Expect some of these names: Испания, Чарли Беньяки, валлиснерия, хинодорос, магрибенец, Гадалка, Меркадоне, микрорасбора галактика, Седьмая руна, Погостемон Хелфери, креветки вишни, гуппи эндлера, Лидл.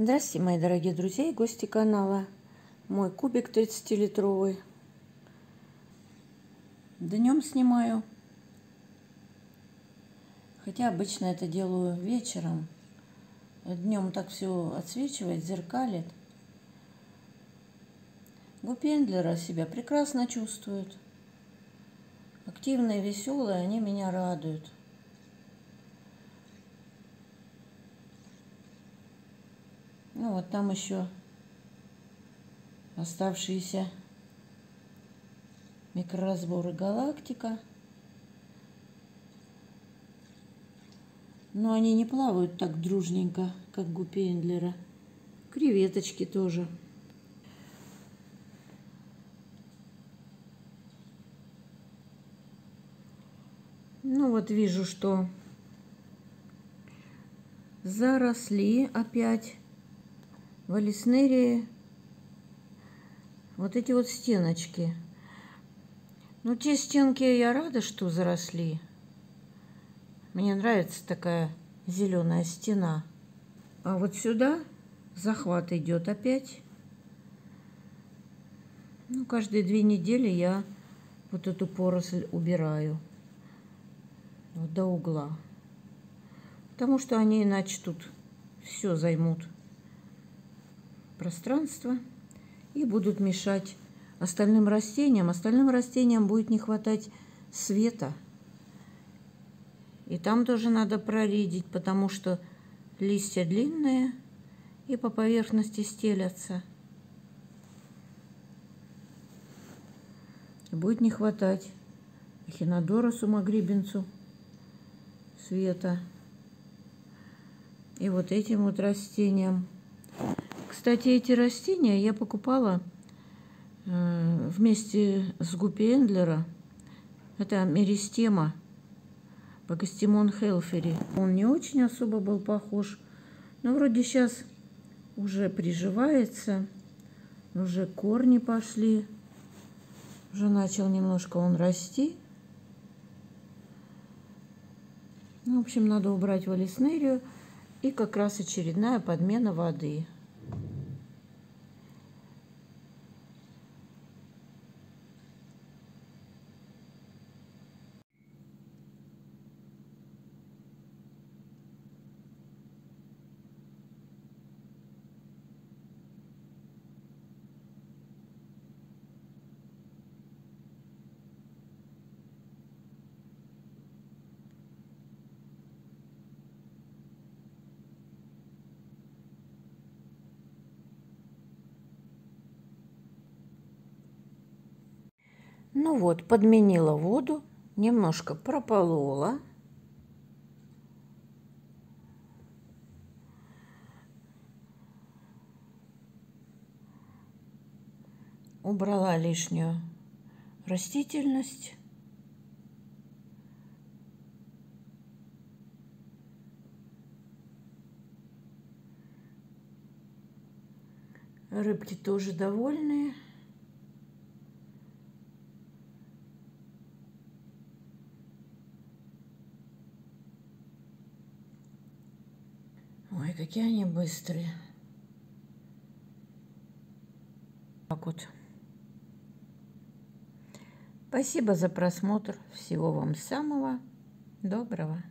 Здравствуйте, мои дорогие друзья и гости канала. Мой кубик 30-литровый. Днем снимаю. Хотя обычно это делаю вечером. Днем так все отсвечивает, зеркалит. Гуппи эндлера себя прекрасно чувствуют. Активные, веселые, они меня радуют. Ну вот там еще оставшиеся микрорасборы галактика. Но они не плавают так дружненько, как гуппи эндлера. Креветочки тоже. Ну вот вижу, что заросли опять валлиснерии. Вот эти вот стеночки. Ну те стенки я рада, что заросли. Мне нравится такая зеленая стена. А вот сюда захват идет опять. Ну, каждые 2 недели я вот эту поросль убираю. Вот до угла. Потому что они иначе тут все займут пространство и будут мешать остальным растениям. Остальным растениям будет не хватать света. И там тоже надо проредить, потому что листья длинные и по поверхности стелятся. Будет не хватать хинодоросу, магрибенцу света и вот этим вот растениям. Кстати, эти растения я покупала вместе с гуппи эндлера. Это меристема Погостемон Хелфери. Он не очень особо был похож, но вроде сейчас уже приживается, уже корни пошли, уже начал немножко он расти. В общем, надо убрать валлиснерию. И как раз очередная подмена воды. Ну вот, подменила воду, немножко прополола. Убрала лишнюю растительность. Рыбки тоже довольные. Ой, какие они быстрые. Так вот. Спасибо за просмотр. Всего вам самого доброго.